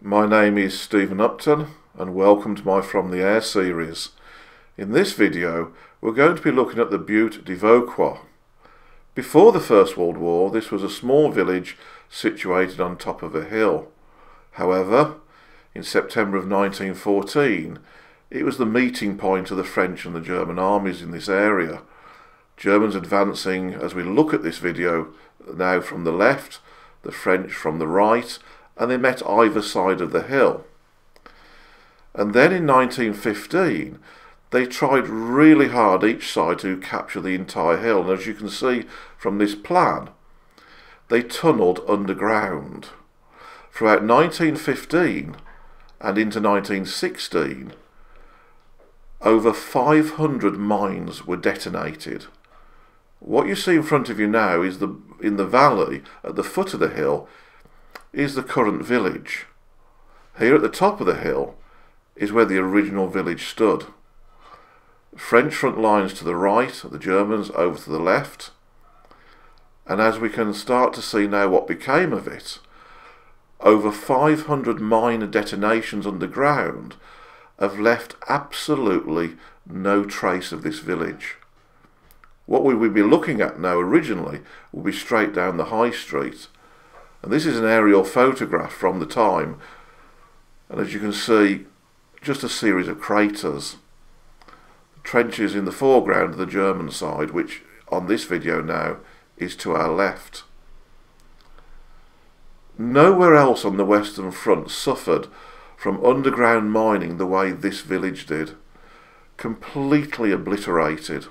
My name is Stephen Upton and welcome to my From the Air series. In this video we're going to be looking at the Butte de Vauquois. Before the First World War this was a small village situated on top of a hill. However, in September of 1914 it was the meeting point of the French and the German armies in this area. Germans advancing, as we look at this video now, from the left, the French from the right, and they met either side of the hill. And then in 1915 they tried really hard, each side, to capture the entire hill, and as you can see from this plan they tunnelled underground. Throughout 1915 and into 1916 over 500 mines were detonated. What you see in front of you now is in the valley at the foot of the hill is the current village. Here at the top of the hill is where the original village stood. French front lines to the right, the Germans over to the left, and as we can start to see now what became of it, over 500 mine detonations underground have left absolutely no trace of this village. What we would be looking at now originally would be straight down the high street. And this is an aerial photograph from the time, and as you can see, just a series of craters. Trenches in the foreground of the German side, which on this video now is to our left. Nowhere else on the Western front suffered from underground mining the way this village did. Completely obliterated.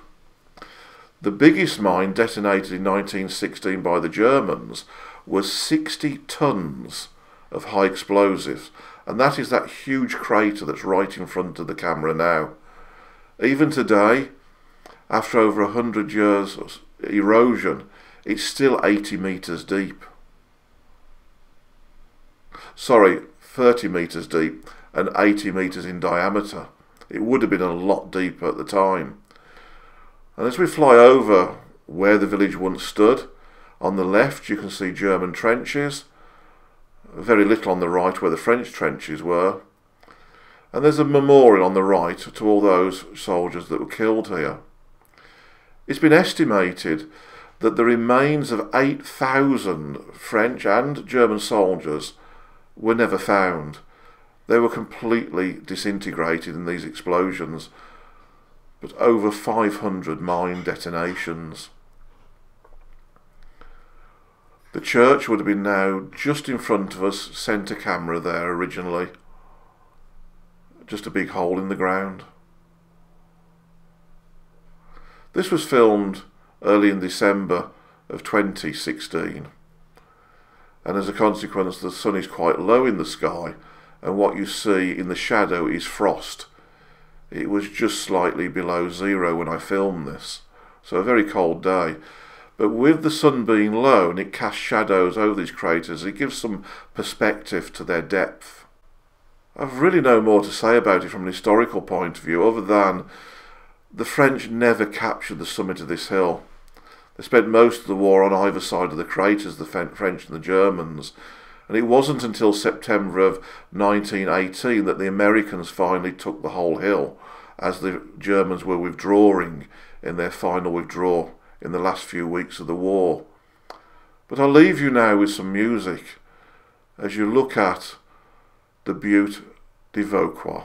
The biggest mine detonated in 1916 by the Germans was 60 tons of high explosives, and that is that huge crater that's right in front of the camera now. Even today, after over 100 years of erosion, it's still 80 metres deep. Sorry, 30 metres deep and 80 metres in diameter. It would have been a lot deeper at the time. And as we fly over where the village once stood, on the left you can see German trenches, very little on the right where the French trenches were, and there's a memorial on the right to all those soldiers that were killed here. It's been estimated that the remains of 8,000 French and German soldiers were never found. They were completely disintegrated in these explosions, but over 500 mine detonations. The church would have been now just in front of us, centre camera there originally. Just a big hole in the ground. This was filmed early in December of 2016, and as a consequence the sun is quite low in the sky, and what you see in the shadow is frost. It was just slightly below zero when I filmed this, so a very cold day. But with the sun being low and it casts shadows over these craters, it gives some perspective to their depth. I've really no more to say about it from an historical point of view, other than the French never captured the summit of this hill. They spent most of the war on either side of the craters, the French and the Germans, and it wasn't until September of 1918 that the Americans finally took the whole hill, as the Germans were withdrawing in their final withdrawal in the last few weeks of the war. But I'll leave you now with some music as you look at the Butte de Vauquois.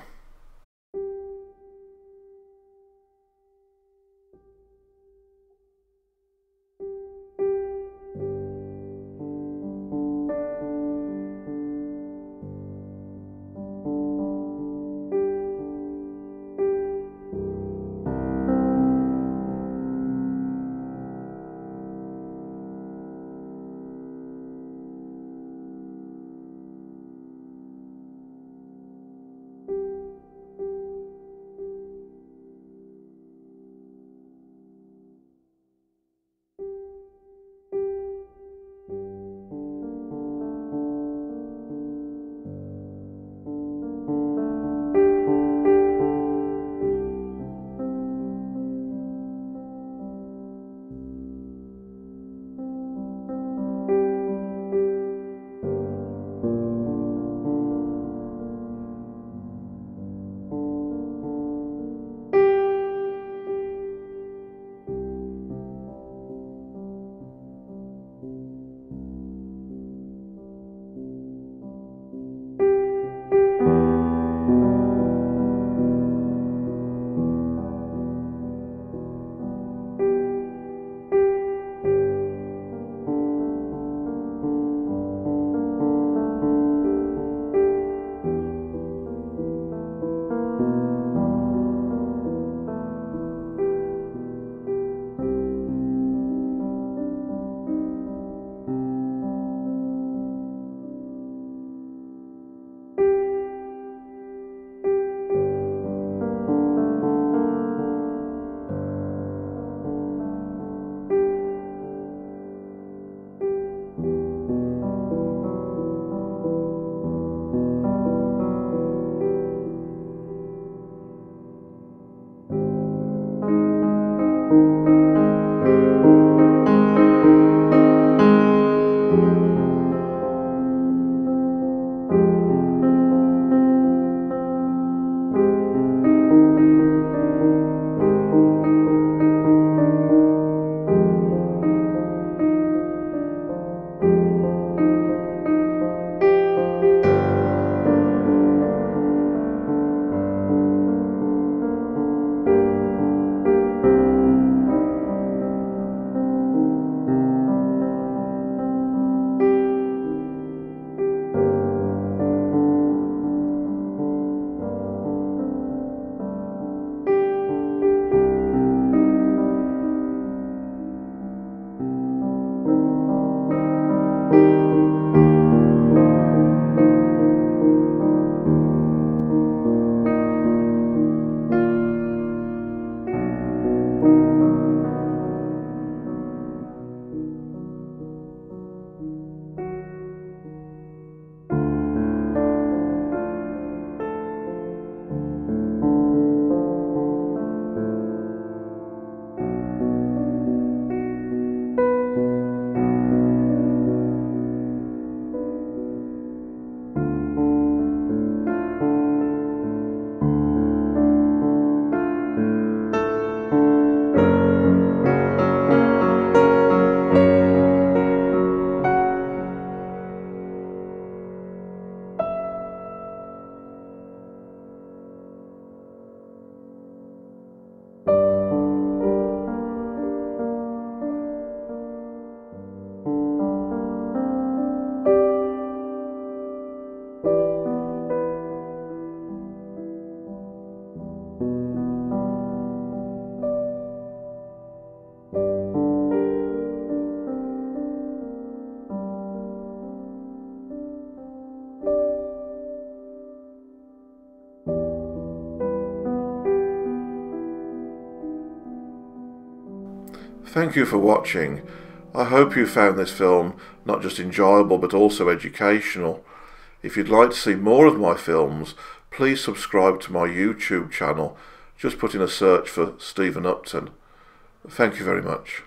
Thank you for watching. I hope you found this film not just enjoyable but also educational. If you'd like to see more of my films, please subscribe to my YouTube channel. Just put in a search for Stephen Upton. Thank you very much.